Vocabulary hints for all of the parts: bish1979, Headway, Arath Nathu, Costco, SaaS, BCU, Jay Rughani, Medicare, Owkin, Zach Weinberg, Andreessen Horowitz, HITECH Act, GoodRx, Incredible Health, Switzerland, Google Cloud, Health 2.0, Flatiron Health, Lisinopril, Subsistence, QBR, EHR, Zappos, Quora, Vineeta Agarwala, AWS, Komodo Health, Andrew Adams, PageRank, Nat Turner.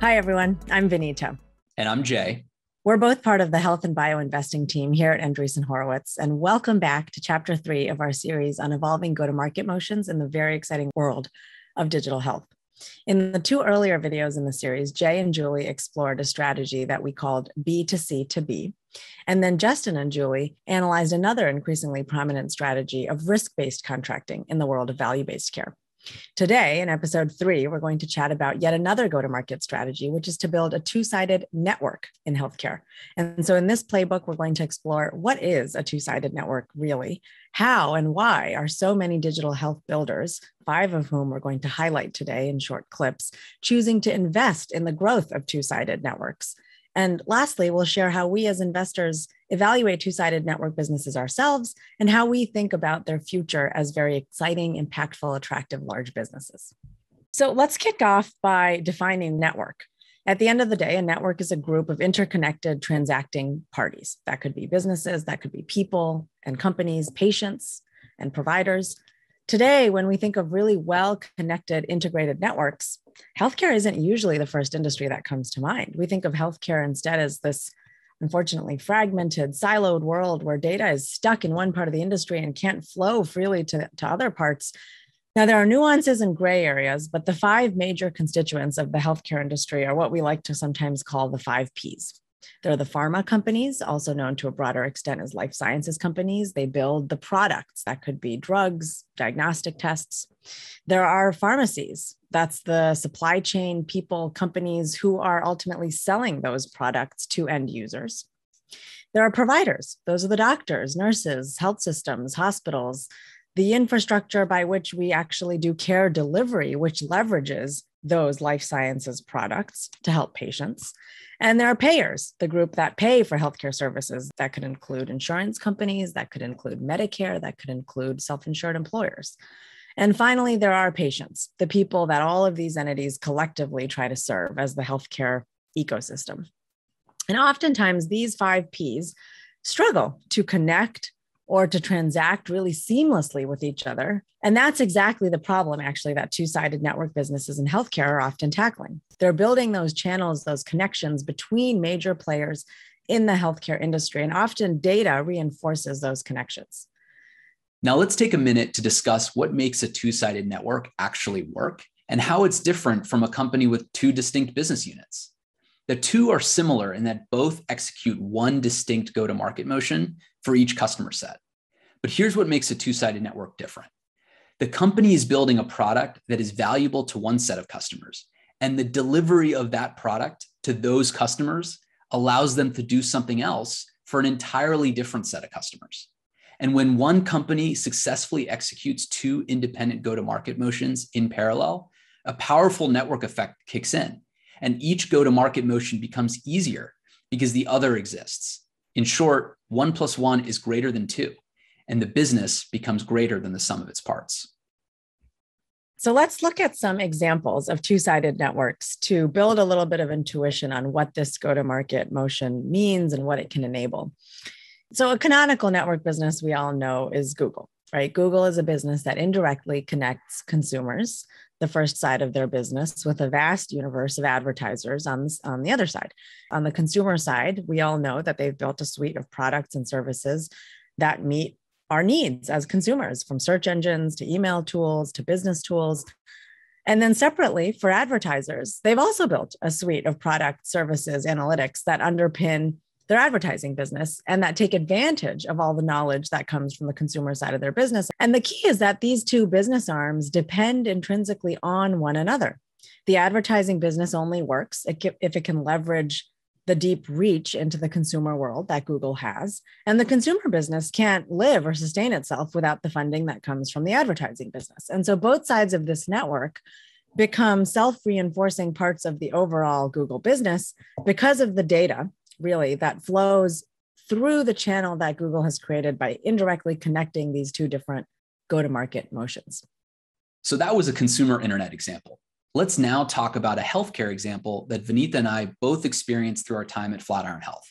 Hi, everyone. I'm Vineeta. And I'm Jay. We're both part of the Health and Bioinvesting team here at Andreessen Horowitz, and welcome back to Chapter 3 of our series on evolving go-to-market motions in the very exciting world of digital health. In the two earlier videos in the series, Jay and Julie explored a strategy that we called B2C2B, and then Justin and Julie analyzed another increasingly prominent strategy of risk-based contracting in the world of value-based care. Today, in episode 3, we're going to chat about yet another go-to-market strategy, which is to build a two-sided network in healthcare. And so in this playbook, we're going to explore what is a two-sided network really, how and why are so many digital health builders, 5 of whom we're going to highlight today in short clips, choosing to invest in the growth of two-sided networks. And lastly, we'll share how we as investors evaluate two-sided network businesses ourselves and how we think about their future as very exciting, impactful, attractive large businesses. So let's kick off by defining network. At the end of the day, a network is a group of interconnected transacting parties. That could be businesses, that could be people and companies, patients and providers. Today, when we think of really well-connected, integrated networks, healthcare isn't usually the first industry that comes to mind. We think of healthcare instead as this, unfortunately, fragmented, siloed world where data is stuck in one part of the industry and can't flow freely to other parts. Now, there are nuances and gray areas, but the 5 major constituents of the healthcare industry are what we like to sometimes call the 5 Ps. There are the pharma companies, also known to a broader extent as life sciences companies. They build the products. That could be drugs, diagnostic tests. There are pharmacies. That's the supply chain people, companies who are ultimately selling those products to end users. There are providers. Those are the doctors, nurses, health systems, hospitals, the infrastructure by which we actually do care delivery, which leverages those life sciences products to help patients. And there are payers, the group that pay for healthcare services. That could include insurance companies, that could include Medicare, that could include self-insured employers. And finally, there are patients, the people that all of these entities collectively try to serve as the healthcare ecosystem. And oftentimes these 5 Ps struggle to connect or to transact really seamlessly with each other. And that's exactly the problem, actually, that two-sided network businesses in healthcare are often tackling. They're building those channels, those connections between major players in the healthcare industry, and often data reinforces those connections. Now let's take a minute to discuss what makes a two-sided network actually work and how it's different from a company with 2 distinct business units. The 2 are similar in that both execute one distinct go-to-market motion for each customer set. But here's what makes a two-sided network different. The company is building a product that is valuable to one set of customers, and the delivery of that product to those customers allows them to do something else for an entirely different set of customers. And when one company successfully executes 2 independent go-to-market motions in parallel, a powerful network effect kicks in, and each go-to-market motion becomes easier because the other exists. In short, 1 plus 1 is greater than 2, and the business becomes greater than the sum of its parts. So let's look at some examples of two-sided networks to build a little bit of intuition on what this go-to-market motion means and what it can enable. So a canonical network business we all know is Google, right? Google is a business that indirectly connects consumers, the first side of their business, with a vast universe of advertisers on the other side. On the consumer side, we all know that they've built a suite of products and services that meet our needs as consumers, from search engines to email tools to business tools. And then separately for advertisers, they've also built a suite of product, services, analytics that underpin their advertising business and that take advantage of all the knowledge that comes from the consumer side of their business. And the key is that these 2 business arms depend intrinsically on one another. The advertising business only works if it can leverage the deep reach into the consumer world that Google has. And the consumer business can't live or sustain itself without the funding that comes from the advertising business. And so both sides of this network become self-reinforcing parts of the overall Google business because of the data, really, that flows through the channel that Google has created by indirectly connecting these 2 different go-to-market motions. So that was a consumer internet example. Let's now talk about a healthcare example that Vineeta and I both experienced through our time at Flatiron Health.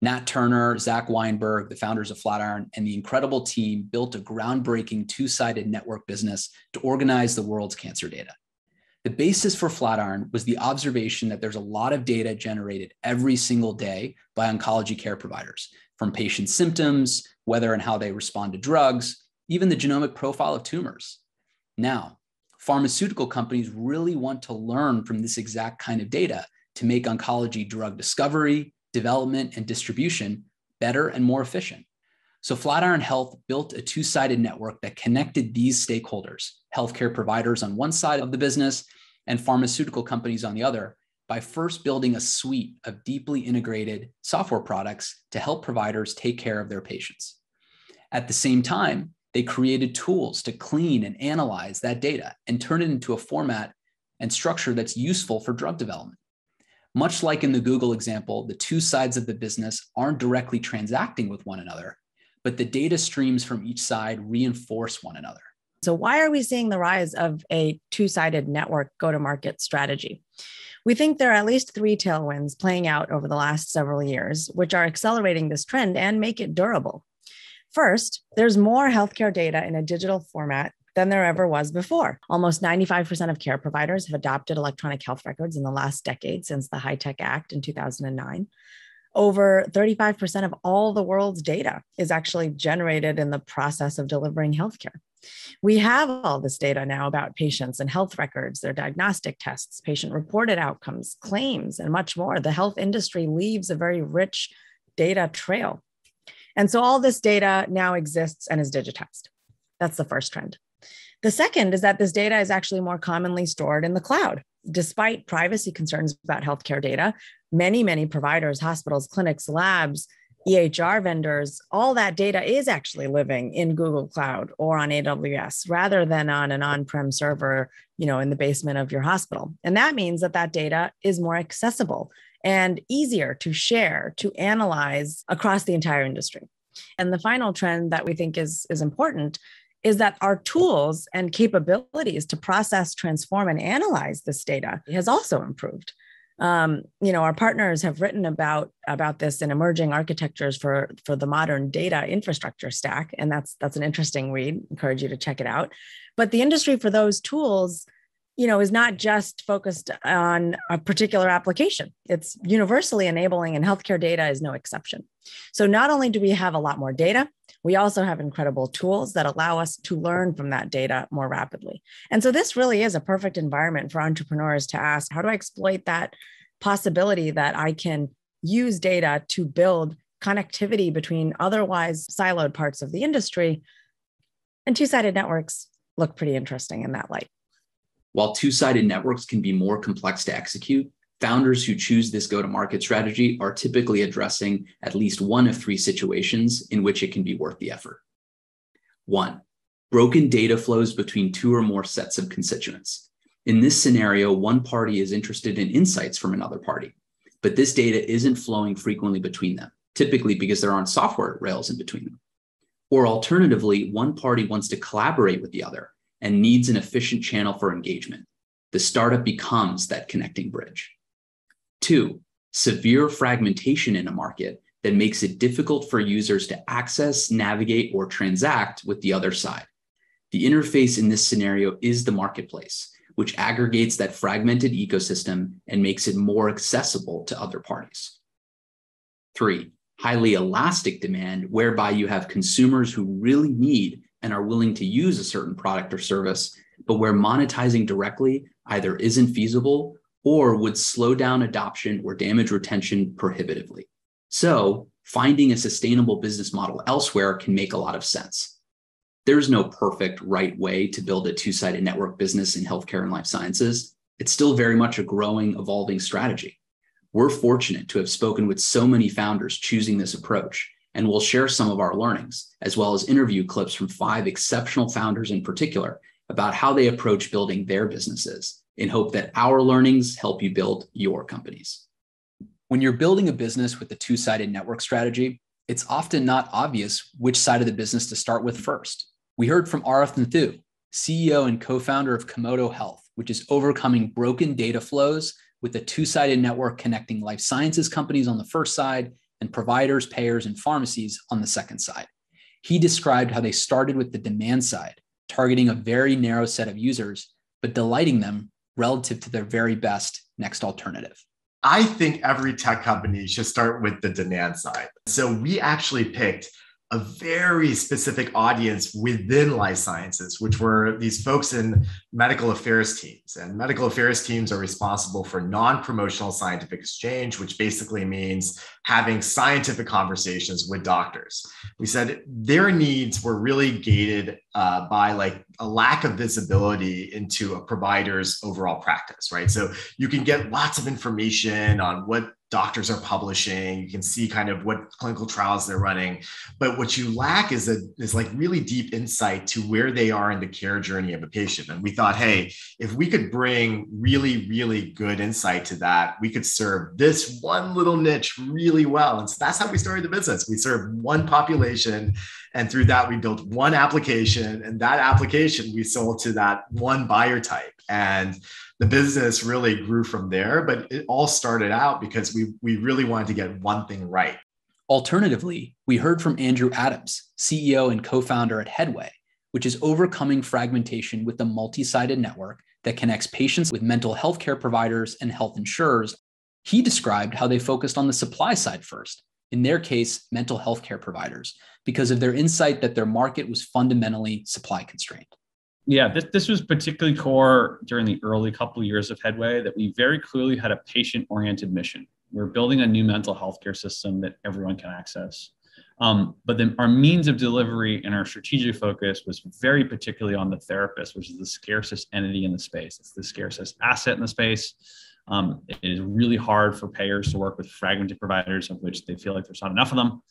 Nat Turner, Zach Weinberg, the founders of Flatiron, and the incredible team built a groundbreaking two-sided network business to organize the world's cancer data. The basis for Flatiron was the observation that there's a lot of data generated every single day by oncology care providers, from patient symptoms, whether and how they respond to drugs, even the genomic profile of tumors. Now, pharmaceutical companies really want to learn from this exact kind of data to make oncology drug discovery, development, and distribution better and more efficient. So Flatiron Health built a two-sided network that connected these stakeholders, healthcare providers on one side of the business and pharmaceutical companies on the other, by first building a suite of deeply integrated software products to help providers take care of their patients. At the same time, they created tools to clean and analyze that data and turn it into a format and structure that's useful for drug development. Much like in the Google example, the two sides of the business aren't directly transacting with one another, but the data streams from each side reinforce one another. So why are we seeing the rise of a two-sided network go-to-market strategy? We think there are at least three tailwinds playing out over the last several years, which are accelerating this trend and make it durable. First, there's more healthcare data in a digital format than there ever was before. Almost 95% of care providers have adopted electronic health records in the last decade since the HITECH Act in 2009. Over 35% of all the world's data is actually generated in the process of delivering healthcare. We have all this data now about patients and health records, their diagnostic tests, patient-reported outcomes, claims, and much more. The health industry leaves a very rich data trail. And so all this data now exists and is digitized. That's the first trend. The second is that this data is actually more commonly stored in the cloud. Despite privacy concerns about healthcare data, many providers, hospitals, clinics, labs, EHR vendors, all that data is actually living in Google Cloud or on AWS rather than on an on-prem server, in the basement of your hospital. And that means that that data is more accessible and easier to share, to analyze across the entire industry. And the final trend that we think is important is that our tools and capabilities to process, transform, and analyze this data has also improved. Our partners have written about this in Emerging Architectures for the Modern Data Infrastructure Stack, and that's an interesting read. Encourage you to check it out. But the industry for those tools, is not just focused on a particular application. It's universally enabling, and healthcare data is no exception. So not only do we have a lot more data, we also have incredible tools that allow us to learn from that data more rapidly. And so this really is a perfect environment for entrepreneurs to ask, how do I exploit that possibility that I can use data to build connectivity between otherwise siloed parts of the industry? And two-sided networks look pretty interesting in that light. While two-sided networks can be more complex to execute, founders who choose this go-to-market strategy are typically addressing at least one of three situations in which it can be worth the effort. One, broken data flows between two or more sets of constituents. In this scenario, one party is interested in insights from another party, but this data isn't flowing frequently between them, typically because there aren't software rails in between them. Or alternatively, one party wants to collaborate with the other and needs an efficient channel for engagement. The startup becomes that connecting bridge. Two, severe fragmentation in a market that makes it difficult for users to access, navigate, or transact with the other side. The interface in this scenario is the marketplace, which aggregates that fragmented ecosystem and makes it more accessible to other parties. Three, highly elastic demand, whereby you have consumers who really need and are willing to use a certain product or service, but where monetizing directly either isn't feasible or would slow down adoption or damage retention prohibitively. So finding a sustainable business model elsewhere can make a lot of sense. There's no perfect right way to build a two-sided network business in healthcare and life sciences. It's still very much a growing, evolving strategy. We're fortunate to have spoken with so many founders choosing this approach, and we'll share some of our learnings, as well as interview clips from 5 exceptional founders in particular about how they approach building their businesses, in hope that our learnings help you build your companies. When you're building a business with a two-sided network strategy, it's often not obvious which side of the business to start with first. We heard from Arath Nathu, CEO and co-founder of Komodo Health, which is overcoming broken data flows with a two-sided network connecting life sciences companies on the first side and providers, payers, and pharmacies on the second side. He described how they started with the demand side, targeting a very narrow set of users, but delighting them relative to their very best next alternative? I think every tech company should start with the demand side. So we actually picked a very specific audience within life sciences, which were these folks in medical affairs teams. And medical affairs teams are responsible for non-promotional scientific exchange, which basically means having scientific conversations with doctors. We said their needs were really gated by like a lack of visibility into a provider's overall practice, right? So you can get lots of information on what doctors are publishing, you can see kind of what clinical trials they're running. But what you lack is like really deep insight to where they are in the care journey of a patient. And we thought, hey, if we could bring really, really good insight to that, we could serve this one little niche really well. And so that's how we started the business. We served one population. And through that, we built one application, and that application we sold to that one buyer type. And the business really grew from there, but it all started out because we really wanted to get one thing right. Alternatively, we heard from Andrew Adams, CEO and co-founder at Headway, which is overcoming fragmentation with the multi-sided network that connects patients with mental health care providers and health insurers. He described how they focused on the supply side first, in their case, mental health care providers, because of their insight that their market was fundamentally supply constrained. Yeah, this was particularly core during the early couple of years of Headway, that we very clearly had a patient-oriented mission. We're building a new mental health care system that everyone can access. But then our means of delivery and our strategic focus was very particularly on the therapist, which is the scarcest entity in the space. It's the scarcest asset in the space. It is really hard for payers to work with fragmented providers of which they feel like there's not enough of them.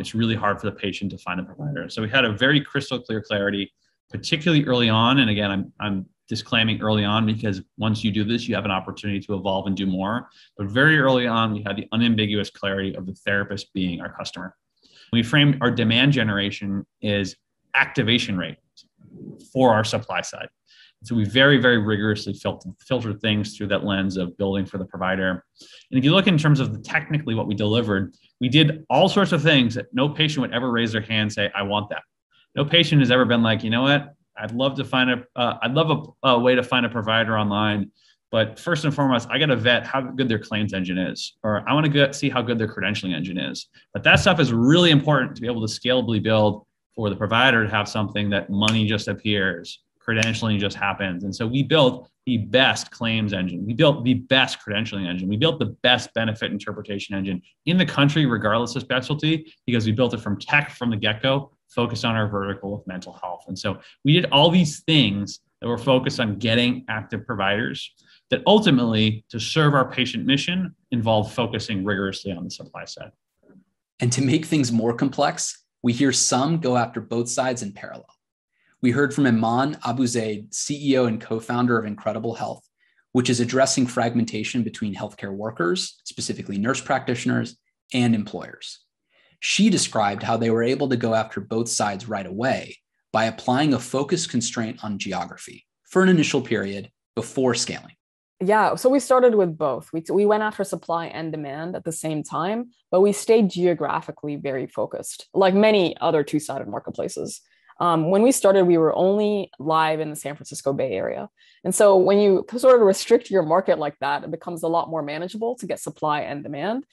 It's really hard for the patient to find a provider. So we had a very crystal clear clarity, particularly early on. And again, I'm disclaiming early on because once you do this, you have an opportunity to evolve and do more. But very early on, we had the unambiguous clarity of the therapist being our customer. We framed our demand generation as activation rate for our supply side. So we very, very rigorously filtered things through that lens of building for the provider. And if you look in terms of technically what we delivered, we did all sorts of things that no patient would ever raise their hand and say, I want that. No patient has ever been like, you know what, I'd love to find a way to find a provider online. But first and foremost, I got to vet how good their claims engine is, or I want to see how good their credentialing engine is. But that stuff is really important to be able to scalably build for the provider to have something that money just appears. Credentialing just happens. And so we built the best claims engine. We built the best credentialing engine. We built the best benefit interpretation engine in the country, regardless of specialty, because we built it from tech from the get-go, focused on our vertical of mental health. And so we did all these things that were focused on getting active providers that ultimately, to serve our patient mission, involved focusing rigorously on the supply side. And to make things more complex, we hear some go after both sides in parallel. We heard from Iman Abuzeid, CEO and co-founder of Incredible Health, which is addressing fragmentation between healthcare workers, specifically nurse practitioners, and employers. She described how they were able to go after both sides right away by applying a focus constraint on geography for an initial period before scaling. Yeah, so we started with both. We went after supply and demand at the same time, but we stayed geographically very focused, like many other two-sided marketplaces. When we started, we were only live in the San Francisco Bay Area. And so when you sort of restrict your market like that, it becomes a lot more manageable to get supply and demand.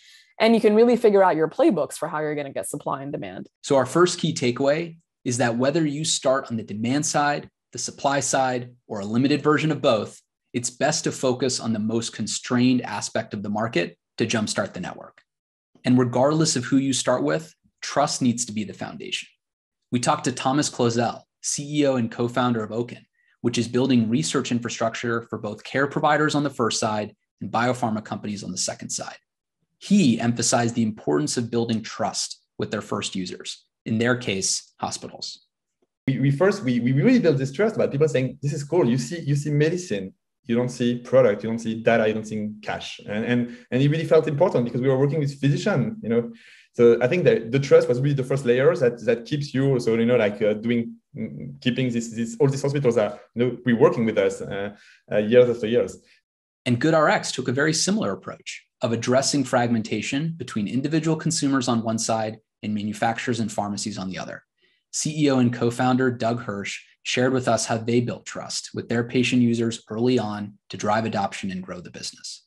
And you can really figure out your playbooks for how you're going to get supply and demand. So our first key takeaway is that whether you start on the demand side, the supply side, or a limited version of both, it's best to focus on the most constrained aspect of the market to jumpstart the network. And regardless of who you start with, trust needs to be the foundation. We talked to Thomas Clozel, CEO and co-founder of Owkin, which is building research infrastructure for both care providers on the first side and biopharma companies on the second side. He emphasized the importance of building trust with their first users, in their case, hospitals. We really built this trust by people saying, this is cool. You see medicine, you don't see product, you don't see data, you don't see cash. And it really felt important because we were working with physicians, you know. So I think that the trust was really the first layer that keeps you. So, you know, like keeping this, all these hospitals are, you know, working with us years after years. And GoodRx took a very similar approach of addressing fragmentation between individual consumers on one side and manufacturers and pharmacies on the other. CEO and co-founder Doug Hirsch shared with us how they built trust with their patient users early on to drive adoption and grow the business.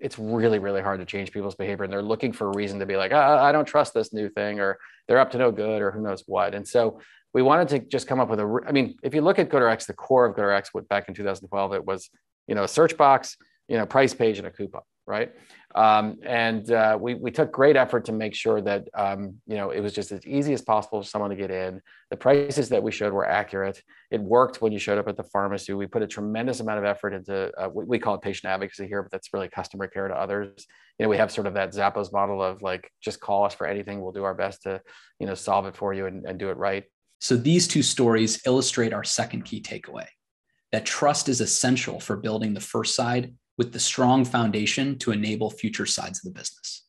It's really, really hard to change people's behavior. And they're looking for a reason to be like, I don't trust this new thing, or they're up to no good, or who knows what. And so we wanted to just come up with a, I mean, if you look at GoodRx, the core of GoodRx back in 2012, it was, a search box, price page and a coupon, right? We took great effort to make sure that, it was just as easy as possible for someone to get in. The prices that we showed were accurate. It worked when you showed up at the pharmacy. We put a tremendous amount of effort into, we call it patient advocacy here, but that's really customer care to others. We have sort of that Zappos model of like, just call us for anything. We'll do our best to, solve it for you and do it right. So these two stories illustrate our second key takeaway, that trust is essential for building the first side with the strong foundation to enable future sides of the business.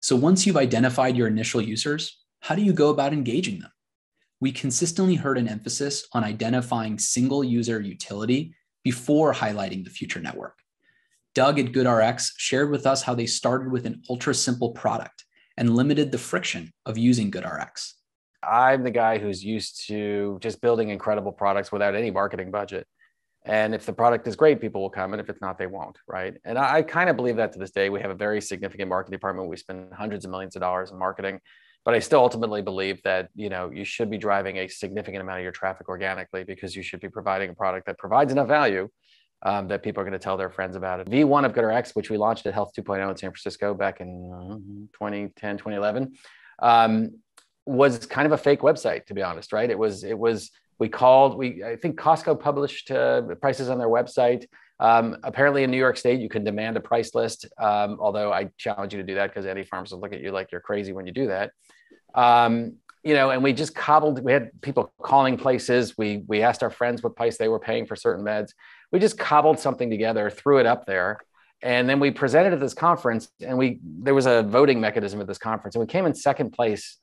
So once you've identified your initial users, how do you go about engaging them? We consistently heard an emphasis on identifying single user utility before highlighting the future network. Doug at GoodRx shared with us how they started with an ultra simple product and limited the friction of using GoodRx. I'm the guy who's used to just building incredible products without any marketing budget. And if the product is great, people will come. And if it's not, they won't, right? And I kind of believe that to this day. We have a very significant marketing department. We spend hundreds of millions of dollars in marketing. But I still ultimately believe that, you should be driving a significant amount of your traffic organically, because you should be providing a product that provides enough value that people are going to tell their friends about it. V1 of GoodRx, which we launched at Health 2.0 in San Francisco back in 2010, 2011, was kind of a fake website, to be honest, right? I think Costco published prices on their website. Apparently in New York State, you can demand a price list. Although I challenge you to do that, because any pharmacist will look at you like you're crazy when you do that. And we just we had people calling places. We asked our friends what price they were paying for certain meds. We just cobbled something together, threw it up there. And then we presented at this conference, and there was a voting mechanism at this conference, and we came in second place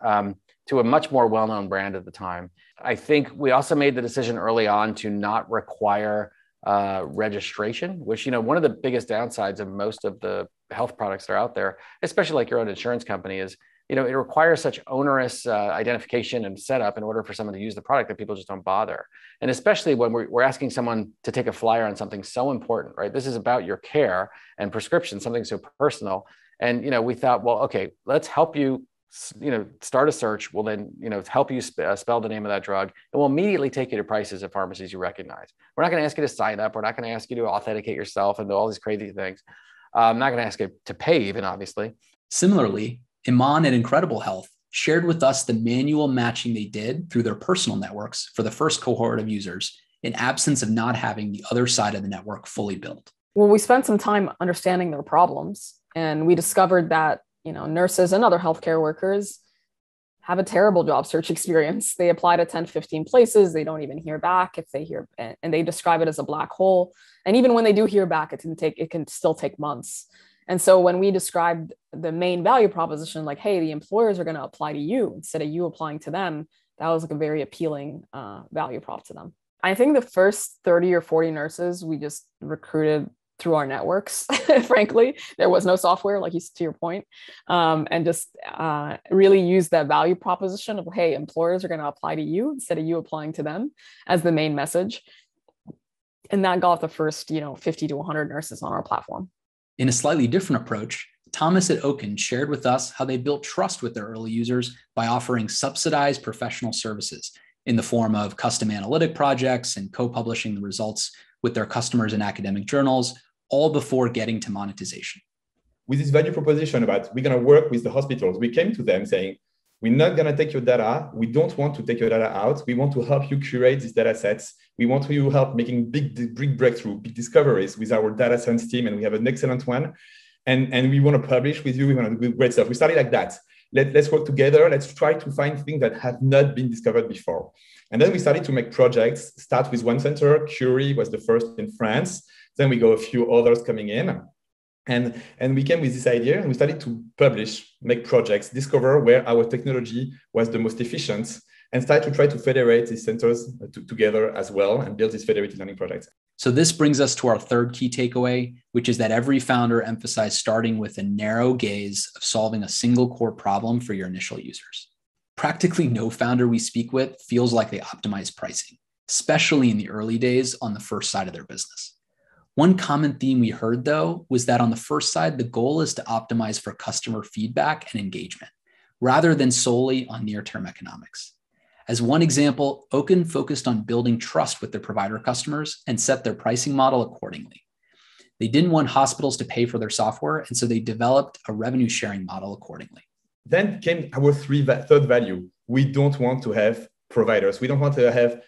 to a much more well-known brand at the time. I think we also made the decision early on to not require registration, which, one of the biggest downsides of most of the health products that are out there, especially like your own insurance company, is, it requires such onerous identification and setup in order for someone to use the product that people just don't bother. And especially when we're asking someone to take a flyer on something so important, right? This is about your care and prescription, something so personal. And, we thought, well, okay, let's help you, start a search. We'll then, help you spell the name of that drug, and we'll immediately take you to prices at pharmacies you recognize. We're not going to ask you to sign up. We're not going to ask you to authenticate yourself and do all these crazy things. I'm not going to ask you to pay even, obviously. Similarly, Iman at Incredible Health shared with us the manual matching they did through their personal networks for the first cohort of users, in absence of not having the other side of the network fully built. Well, we spent some time understanding their problems, and we discovered that nurses and other healthcare workers have a terrible job search experience. They apply to 10, 15 places. They don't even hear back if they hear, and they describe it as a black hole. And even when they do hear back, it can still take months. And so when we described the main value proposition, like, hey, the employers are going to apply to you instead of you applying to them, that was like a very appealing value prop to them. I think the first 30 or 40 nurses we just recruited through our networks, frankly. There was no software, like you said, to your point, and just really use that value proposition of, hey, employers are going to apply to you instead of you applying to them as the main message. And that got the first, 50 to 100 nurses on our platform. In a slightly different approach, Thomas at Owkin shared with us how they built trust with their early users by offering subsidized professional services in the form of custom analytic projects and co-publishing the results with their customers in academic journals, all before getting to monetization. With this value proposition about we're going to work with the hospitals, we came to them saying, we're not going to take your data. We don't want to take your data out. We want to help you curate these data sets. We want to help making big breakthrough, big discoveries with our data science team. And we have an excellent one. And we want to publish with you. We want to do great stuff. We started like that. Let's work together. Let's try to find things that have not been discovered before. And then we started to make projects, start with one center. Curie was the first in France. Then we got a few others coming in. And we came with this idea, and we started to publish, make projects, discover where our technology was the most efficient, and start to try to federate these centers together as well and build these federated learning projects. So this brings us to our third key takeaway, which is that every founder emphasized starting with a narrow gaze of solving a single core problem for your initial users. Practically no founder we speak with feels like they optimize pricing. especially in the early days on the first side of their business. One common theme we heard, though, was that on the first side, the goal is to optimize for customer feedback and engagement, rather than solely on near-term economics. As one example, Owkin focused on building trust with their provider customers and set their pricing model accordingly. They didn't want hospitals to pay for their software, and so they developed a revenue-sharing model accordingly. Then came our third value. We don't want to have providers. We don't want to have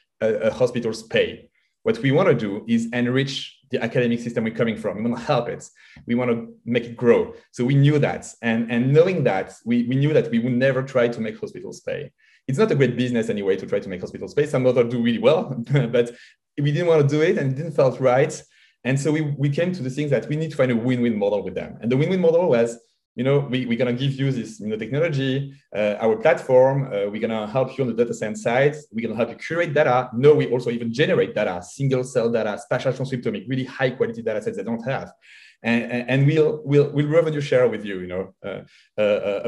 hospitals pay. What we want to do is enrich the academic system we're coming from. We want to help it. We want to make it grow. So we knew that. And knowing that, we knew that we would never try to make hospitals pay. It's not a great business anyway to try to make hospitals pay. Some others do really well, but we didn't want to do it and it didn't felt right. And so we came to the thing that we need to find a win-win model with them. And the win-win model was, you know, we're going to give you this technology, our platform. We're going to help you on the data science side. We're going to help you curate data. No, we also even generate data, single cell data, spatial transcriptomic, really high quality data sets they don't have. And we'll revenue share with you, up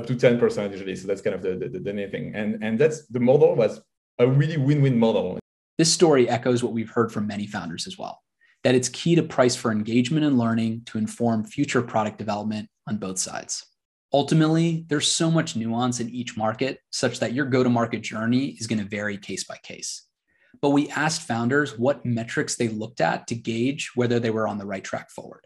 to 10% usually. So that's kind of the new thing. And that's the model was a really win-win model. This story echoes what we've heard from many founders as well, that it's key to price for engagement and learning to inform future product development on both sides. Ultimately, there's so much nuance in each market such that your go-to-market journey is going to vary case by case. But we asked founders what metrics they looked at to gauge whether they were on the right track forward.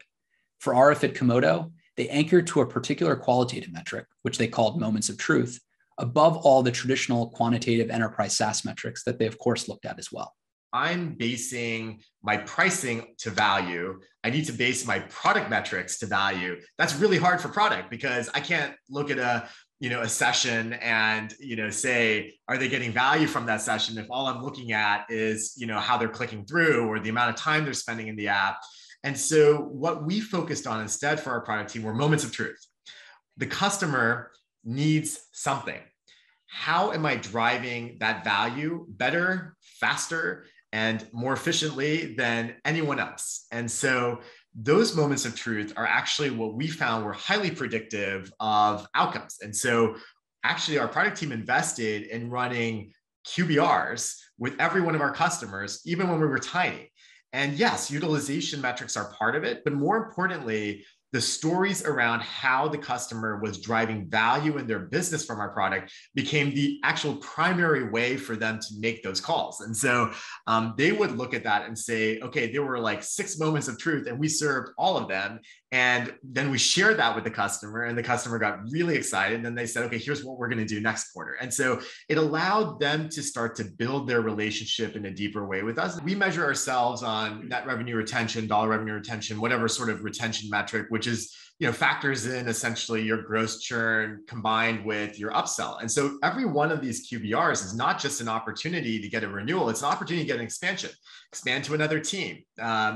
For Arath at Komodo, they anchored to a particular qualitative metric, which they called moments of truth, above all the traditional quantitative enterprise SaaS metrics that they, of course, looked at as well. I'm basing my pricing to value. I need to base my product metrics to value. That's really hard for product because I can't look at a session and, say, are they getting value from that session? If all I'm looking at is, how they're clicking through or the amount of time they're spending in the app. And so what we focused on instead for our product team were moments of truth. The customer needs something. How am I driving that value better, faster, and more efficiently than anyone else? And so those moments of truth are actually what we found were highly predictive of outcomes. And so actually our product team invested in running QBRs with every one of our customers, even when we were tiny. And yes, utilization metrics are part of it, but more importantly, the stories around how the customer was driving value in their business from our product became the actual primary way for them to make those calls. And so they would look at that and say, okay, there were like 6 moments of truth and we served all of them. And then we shared that with the customer and the customer got really excited. And then they said, okay, here's what we're going to do next quarter. And so it allowed them to start to build their relationship in a deeper way with us. We measure ourselves on net revenue retention, dollar revenue retention, whatever sort of retention metric, which is, factors in essentially your gross churn combined with your upsell. And so every one of these QBRs is not just an opportunity to get a renewal, it's an opportunity to get an expansion, expand to another team,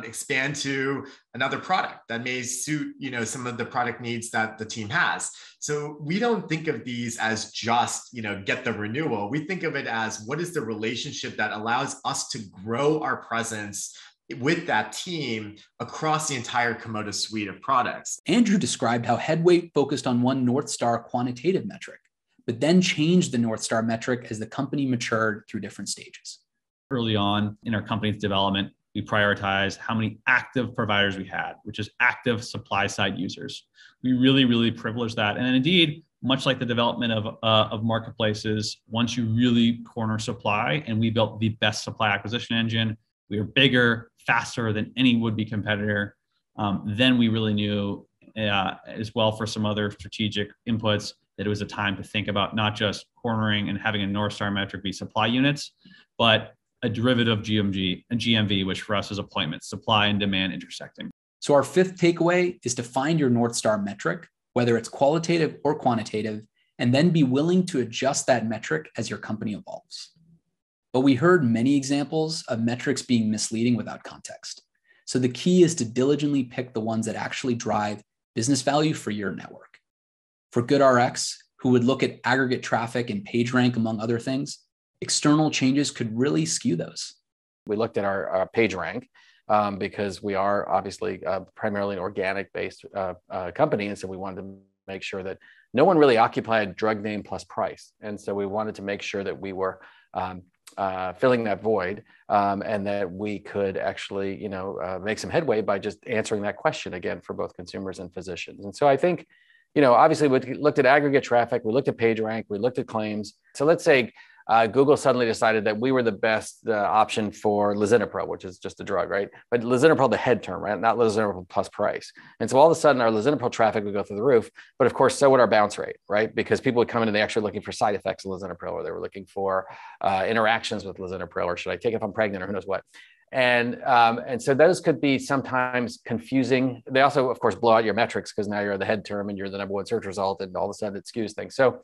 expand to another product that may suit, some of the product needs that the team has. So we don't think of these as just, get the renewal. We think of it as what is the relationship that allows us to grow our presence with that team across the entire Komodo suite of products. Andrew described how Headway focused on one North Star quantitative metric, but then changed the North Star metric as the company matured through different stages. Early on in our company's development, we prioritized how many active providers we had, which is active supply side users. We really, really privileged that. And indeed, much like the development of marketplaces, once you really corner supply, and we built the best supply acquisition engine, we were bigger, faster than any would-be competitor. Then we really knew as well for some other strategic inputs that it was a time to think about not just cornering and having a North Star metric be supply units, but a derivative of GMV, which for us is appointments, supply and demand intersecting. So our fifth takeaway is to find your North Star metric, whether it's qualitative or quantitative, and then be willing to adjust that metric as your company evolves. But we heard many examples of metrics being misleading without context. So the key is to diligently pick the ones that actually drive business value for your network. For GoodRx, who would look at aggregate traffic and PageRank, among other things, external changes could really skew those. We looked at our PageRank because we are obviously primarily an organic-based company, and so we wanted to make sure that no one really occupied drug name plus price. And so we wanted to make sure that we were filling that void, and that we could actually, make some headway by just answering that question again for both consumers and physicians. And so I think, obviously we looked at aggregate traffic, we looked at PageRank, we looked at claims. So let's say Google suddenly decided that we were the best option for Lisinopril, which is just a drug, right? But Lisinopril, the head term, right? Not Lisinopril plus price. And so all of a sudden our Lisinopril traffic would go through the roof, but of course, so would our bounce rate, right? Because people would come in and they actually looking for side effects of Lisinopril, or they were looking for interactions with Lisinopril, or should I take it if I'm pregnant, or who knows what. And so those could be sometimes confusing. They also, of course, blow out your metrics because now you're the head term and you're the #1 search result, and all of a sudden it skews things. So,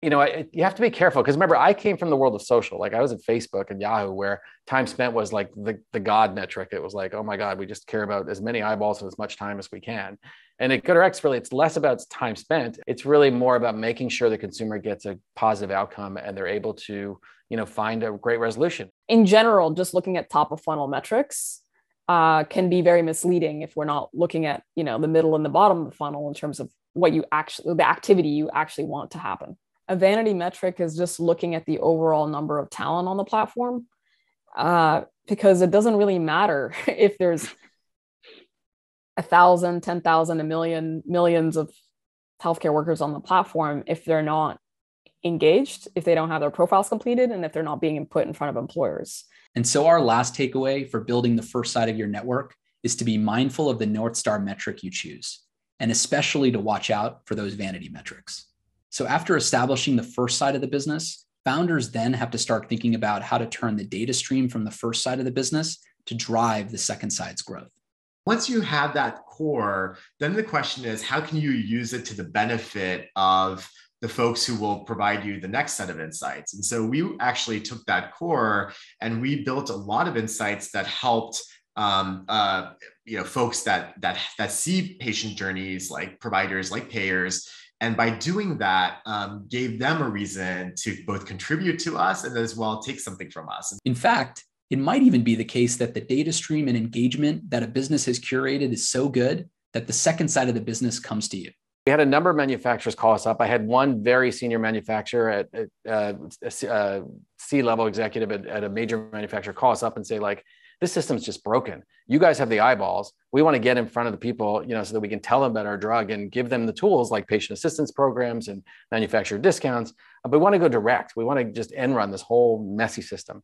you have to be careful, because remember, I came from the world of social. Like I was at Facebook and Yahoo, where time spent was like the God metric. It was like, oh my God, we just care about as many eyeballs and as much time as we can. And at GoodRx, really, it's less about time spent. It's really more about making sure the consumer gets a positive outcome and they're able to, find a great resolution. In general, just looking at top of funnel metrics can be very misleading if we're not looking at, the middle and the bottom of the funnel in terms of what you actually, the activity you actually want to happen. A vanity metric is just looking at the overall number of talent on the platform, because it doesn't really matter if there's 1,000, 10,000, a million, millions of healthcare workers on the platform if they're not engaged, if they don't have their profiles completed, and if they're not being input in front of employers. And so our last takeaway for building the first side of your network is to be mindful of the North Star metric you choose, and especially to watch out for those vanity metrics. So after establishing the first side of the business, founders then have to start thinking about how to turn the data stream from the first side of the business to drive the second side's growth. Once you have that core, then the question is, how can you use it to the benefit of the folks who will provide you the next set of insights? And so we actually took that core and we built a lot of insights that helped folks that see patient journeys, like providers, like payers. And by doing that, gave them a reason to both contribute to us and as well take something from us. In fact, it might even be the case that the data stream and engagement that a business has curated is so good that the second side of the business comes to you. We had a number of manufacturers call us up. I had one very senior manufacturer at C-level executive at a major manufacturer call us up and say, like, this system's just broken. You guys have the eyeballs. We want to get in front of the people, so that we can tell them about our drug and give them the tools like patient assistance programs and manufacturer discounts. But we want to go direct. We want to just end run this whole messy system.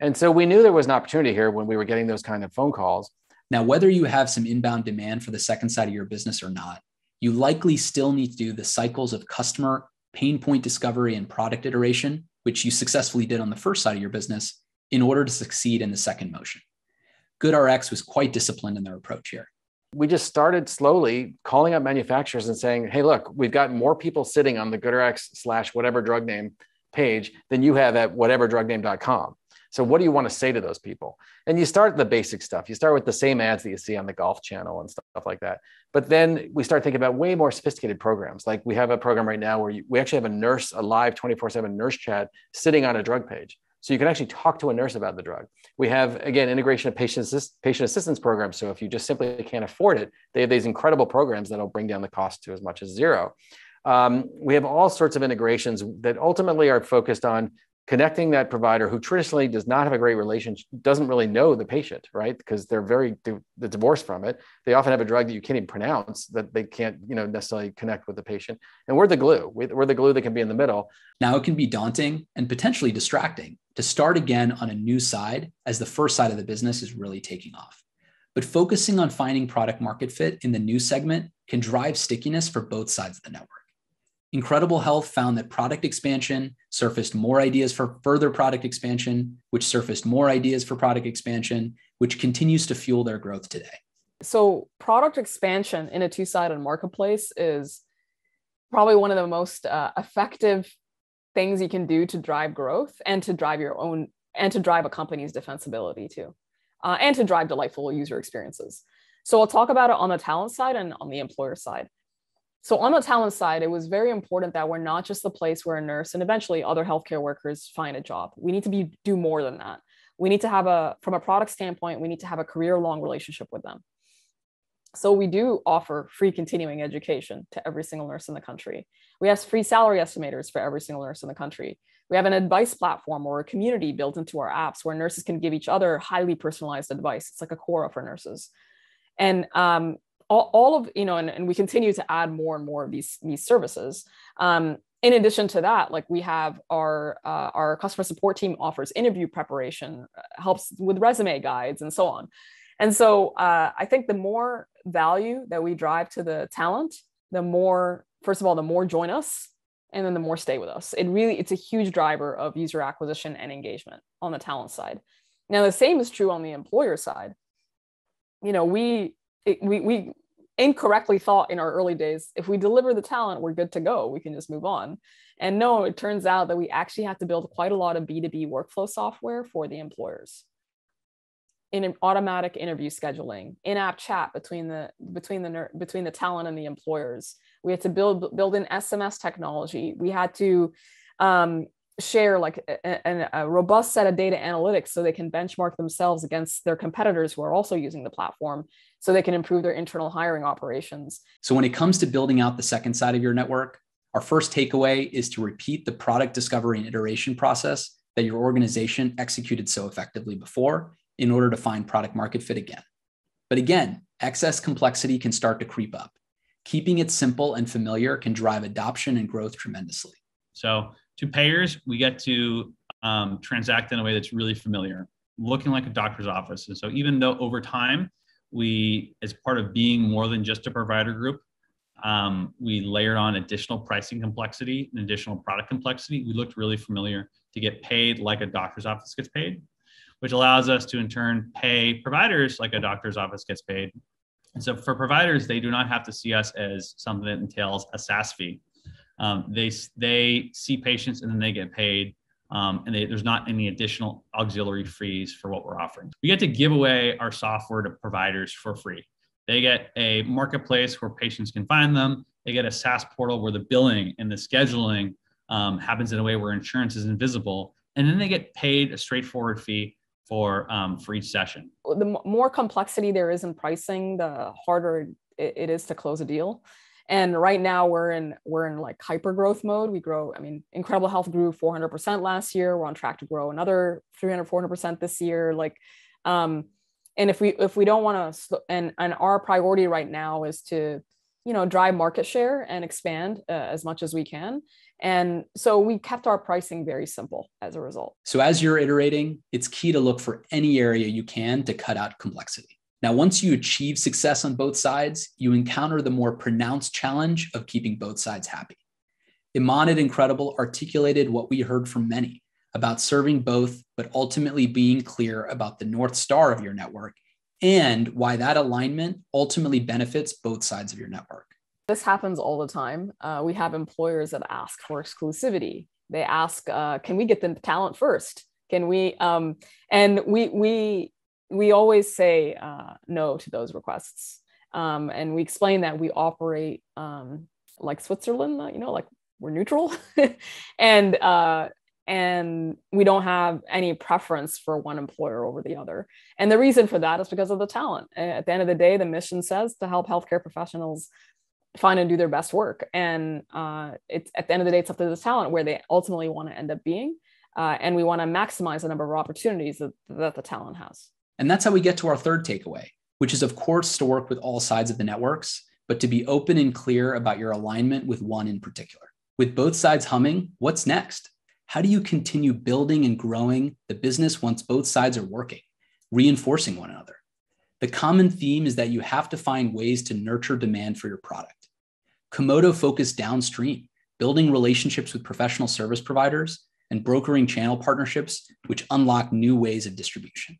And so we knew there was an opportunity here when we were getting those kind of phone calls. Now, whether you have some inbound demand for the second side of your business or not, you likely still need to do the cycles of customer pain point discovery and product iteration, which you successfully did on the first side of your business, in order to succeed in the second motion. GoodRx was quite disciplined in their approach here. We just started slowly calling up manufacturers and saying, hey, look, we've got more people sitting on the GoodRx/whatever drug name page than you have at whateverdragname.com. So what do you want to say to those people? And you start the basic stuff. You start with the same ads that you see on the Golf Channel and stuff like that. But then we start thinking about way more sophisticated programs. Like we have a program right now where we actually have a nurse, a live 24/7 nurse chat sitting on a drug page. So you can actually talk to a nurse about the drug. We have, again, integration of patient assistance programs. So if you just simply can't afford it, they have these incredible programs that'll bring down the cost to as much as zero. We have all sorts of integrations that ultimately are focused on connecting that provider who traditionally does not have a great relationship, doesn't really know the patient, right? Because they're divorced from it. They often have a drug that you can't even pronounce, that they can't, necessarily connect with the patient. And we're the glue. We're the glue that can be in the middle. Now, it can be daunting and potentially distracting to start again on a new side as the first side of the business is really taking off. But focusing on finding product market fit in the new segment can drive stickiness for both sides of the network. Incredible Health found that product expansion surfaced more ideas for further product expansion, which surfaced more ideas for product expansion, which continues to fuel their growth today. So product expansion in a two-sided marketplace is probably one of the most effective things you can do to drive growth and to drive your own, and to drive a company's defensibility too, and to drive delightful user experiences. So I'll talk about it on the talent side and on the employer side. So on the talent side, it was very important that we're not just the place where a nurse and eventually other healthcare workers find a job. We need to do more than that. We need to have from a product standpoint, we need to have a career-long relationship with them. So we do offer free continuing education to every single nurse in the country. We have free salary estimators for every single nurse in the country. We have an advice platform or a community built into our apps where nurses can give each other highly personalized advice. It's like a Quora for nurses. And and we continue to add more and more of these services. In addition to that, like we have our customer support team offers interview preparation, helps with resume guides and so on. And so I think the more value that we drive to the talent, the more, first of all, the more join us, and then the more stay with us. It's a huge driver of user acquisition and engagement on the talent side. Now, the same is true on the employer side. You know, we incorrectly thought in our early days, if we deliver the talent, we're good to go. We can just move on. And no, it turns out that we actually have to build quite a lot of B2B workflow software for the employers. In an automatic interview scheduling, in-app chat between the talent and the employers. We had to build in SMS technology. We had to share like a robust set of data analytics so they can benchmark themselves against their competitors who are also using the platform so they can improve their internal hiring operations. So when it comes to building out the second side of your network, our first takeaway is to repeat the product discovery and iteration process that your organization executed so effectively before in order to find product market fit again. But again, excess complexity can start to creep up. Keeping it simple and familiar can drive adoption and growth tremendously. So to payers, we get to transact in a way that's really familiar, looking like a doctor's office. And so even though over time, we, as part of being more than just a provider group, we layered on additional pricing complexity and additional product complexity, we looked really familiar to get paid like a doctor's office gets paid, which allows us to in turn pay providers like a doctor's office gets paid. And so for providers, they do not have to see us as something that entails a SaaS fee. They see patients and then they get paid. There's not any additional auxiliary fees for what we're offering. We get to give away our software to providers for free. They get a marketplace where patients can find them. They get a SaaS portal where the billing and the scheduling happens in a way where insurance is invisible. And then they get paid a straightforward fee for each session. The more complexity there is in pricing, the harder it is to close a deal. And right now we're in like hyper growth mode. We grow, I mean, Incredible Health grew 400% last year. We're on track to grow another 400% this year. Like, and if we don't want to, and our priority right now is to, you know, drive market share and expand as much as we can. And so we kept our pricing very simple as a result. So as you're iterating, it's key to look for any area you can to cut out complexity. Now, once you achieve success on both sides, you encounter the more pronounced challenge of keeping both sides happy. Iman at Incredible articulated what we heard from many about serving both, but ultimately being clear about the North Star of your network and why that alignment ultimately benefits both sides of your network. This happens all the time. We have employers that ask for exclusivity. They ask, can we get the talent first? Can we, and we always say no to those requests. And we explain that we operate like Switzerland, you know, like we're neutral and we don't have any preference for one employer over the other. And the reason for that is because of the talent. At the end of the day, the mission says to help healthcare professionals find and do their best work. And it's at the end of the day, it's up to the talent where they ultimately want to end up being. And we want to maximize the number of opportunities that the talent has. And that's how we get to our third takeaway, which is, of course, to work with all sides of the networks, but to be open and clear about your alignment with one in particular. With both sides humming, what's next? How do you continue building and growing the business once both sides are working, reinforcing one another? The common theme is that you have to find ways to nurture demand for your product. Komodo focused downstream, building relationships with professional service providers and brokering channel partnerships, which unlock new ways of distribution.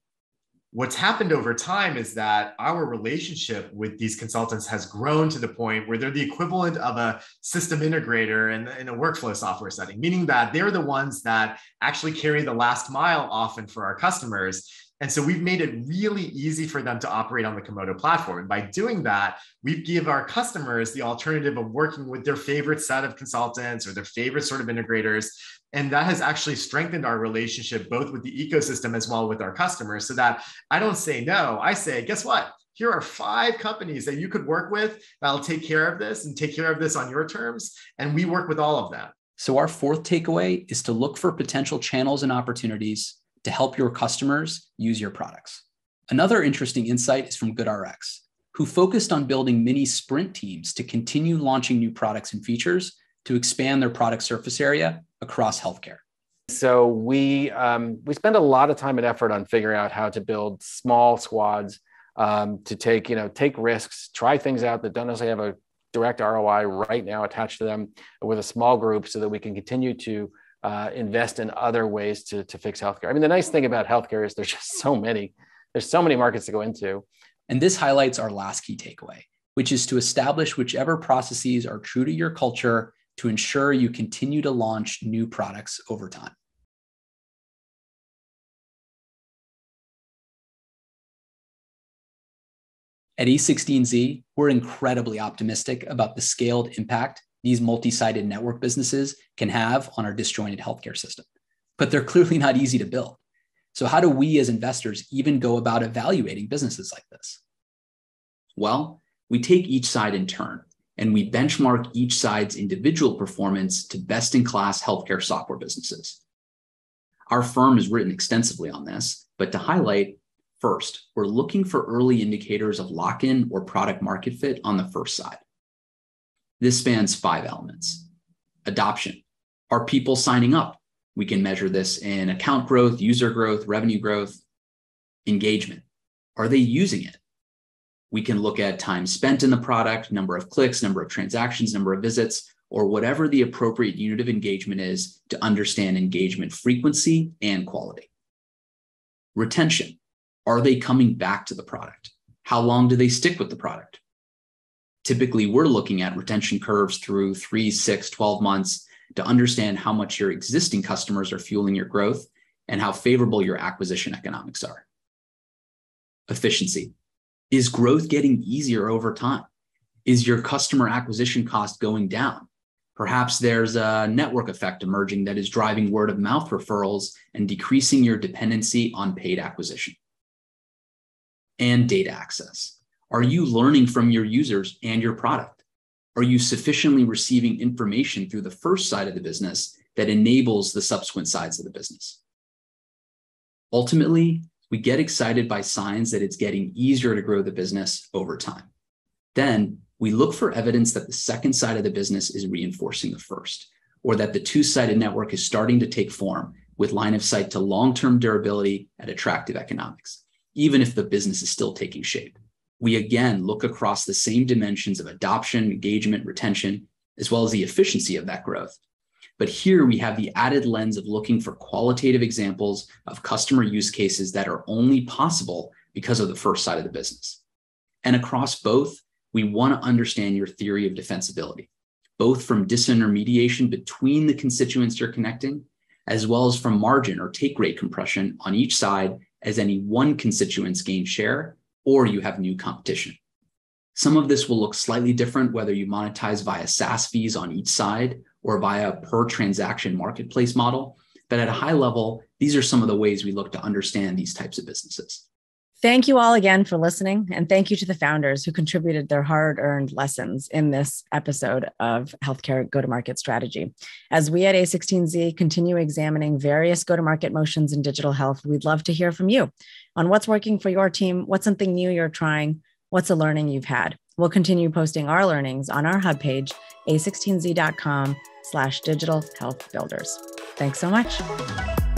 What's happened over time is that our relationship with these consultants has grown to the point where they're the equivalent of a system integrator in a workflow software setting, meaning that they're the ones that actually carry the last mile often for our customers. And so we've made it really easy for them to operate on the Komodo platform. And by doing that, we give our customers the alternative of working with their favorite set of consultants or their favorite sort of integrators. And that has actually strengthened our relationship, both with the ecosystem as well with our customers, so that I don't say no, I say, guess what? Here are 5 companies that you could work with that'll take care of this and take care of this on your terms. And we work with all of them. So our fourth takeaway is to look for potential channels and opportunities to help your customers use your products. Another interesting insight is from GoodRx, who focused on building mini sprint teams to continue launching new products and features to expand their product surface area across healthcare. So we spend a lot of time and effort on figuring out how to build small squads to take risks, try things out that don't necessarily have a direct ROI right now attached to them with a small group so that we can continue to invest in other ways to fix healthcare. I mean, the nice thing about healthcare is there's so many markets to go into. And this highlights our last key takeaway, which is to establish whichever processes are true to your culture to ensure you continue to launch new products over time. At E16Z, we're incredibly optimistic about the scaled impact these multi-sided network businesses can have on our disjointed healthcare system. But they're clearly not easy to build. So how do we as investors even go about evaluating businesses like this? Well, we take each side in turn, and we benchmark each side's individual performance to best-in-class healthcare software businesses. Our firm has written extensively on this, but to highlight, first, we're looking for early indicators of lock-in or product market fit on the first side. This spans 5 elements. Adoption. Are people signing up? We can measure this in account growth, user growth, revenue growth. Engagement. Are they using it? We can look at time spent in the product, number of clicks, number of transactions, number of visits, or whatever the appropriate unit of engagement is to understand engagement frequency and quality. Retention. Are they coming back to the product? How long do they stick with the product? Typically, we're looking at retention curves through 3, 6, 12 months to understand how much your existing customers are fueling your growth and how favorable your acquisition economics are. Efficiency. Is growth getting easier over time? Is your customer acquisition cost going down? Perhaps there's a network effect emerging that is driving word-of-mouth referrals and decreasing your dependency on paid acquisition. And data access. Are you learning from your users and your product? Are you sufficiently receiving information through the first side of the business that enables the subsequent sides of the business? Ultimately, we get excited by signs that it's getting easier to grow the business over time. Then we look for evidence that the second side of the business is reinforcing the first, or that the two-sided network is starting to take form with line of sight to long-term durability at attractive economics, even if the business is still taking shape. We again look across the same dimensions of adoption, engagement, retention, as well as the efficiency of that growth. But here we have the added lens of looking for qualitative examples of customer use cases that are only possible because of the first side of the business. And across both, we want to understand your theory of defensibility, both from disintermediation between the constituents you're connecting, as well as from margin or take rate compression on each side as any one constituent's gain share or you have new competition. Some of this will look slightly different whether you monetize via SaaS fees on each side or via a per transaction marketplace model. But at a high level, these are some of the ways we look to understand these types of businesses. Thank you all again for listening. And thank you to the founders who contributed their hard-earned lessons in this episode of Healthcare Go-to-Market Strategy. As we at A16Z continue examining various go-to-market motions in digital health, we'd love to hear from you on what's working for your team, what's something new you're trying, what's a learning you've had. We'll continue posting our learnings on our hub page, a16z.com/digital-health-builders. Thanks so much.